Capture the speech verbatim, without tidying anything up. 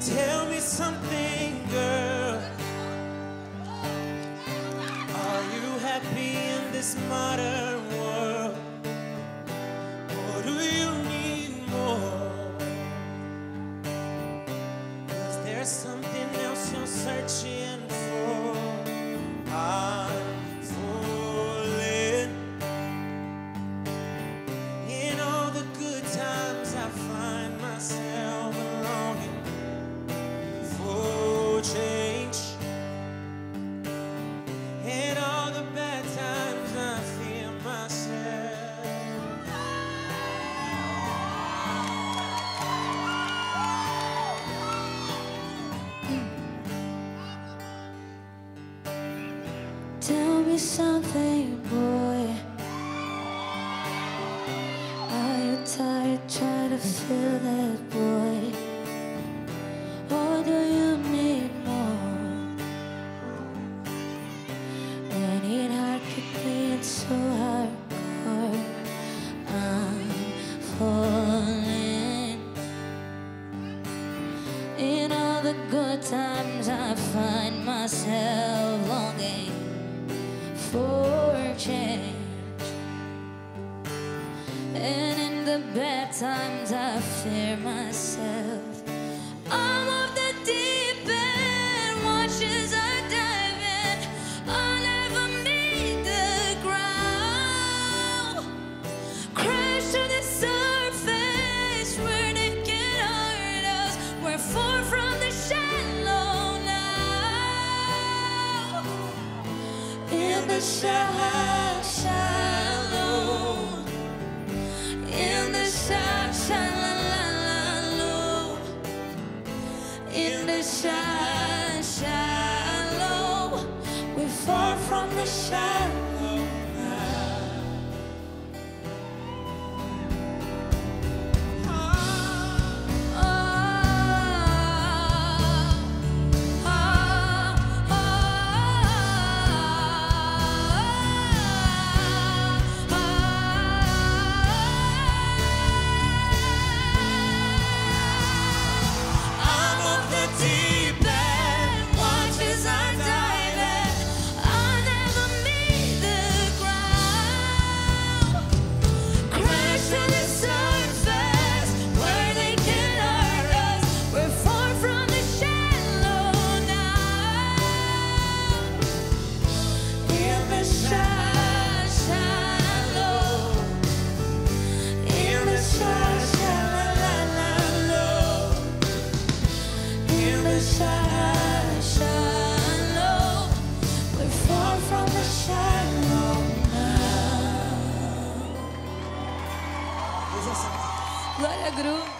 Tell me something, girl. Are you happy in this modern world? Or do you need more? Is there something else you're searching for? I'm falling. In all the good times I find myself longing for change. In all the bad times I fear myself. Tell me something, boy. Are you tired trying to feel that, boy? Or do you need more? I need hard to clean, so hardcore. I'm falling. In all the good times I find myself longing for change. And in the bad times I fear myself. All of the deep end washes are diving all over me, the ground. Crash to the surface, we're naked arrows, we're far from the shallow now. In the shallow, shallow, in the shallow, shallow. In the shallow, shallow, we're far from the shallow now. Oh, oh, oh, oh, oh, oh. I'm of the deep. Глория Грув.